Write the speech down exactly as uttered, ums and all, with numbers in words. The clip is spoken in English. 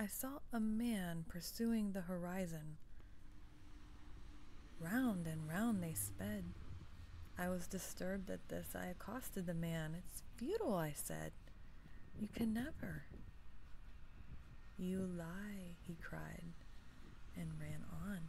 I saw a man pursuing the horizon. Round and round they sped. I was disturbed at this. I accosted the man. "It's futile," I said. "You can never." "You lie," he cried, and ran on.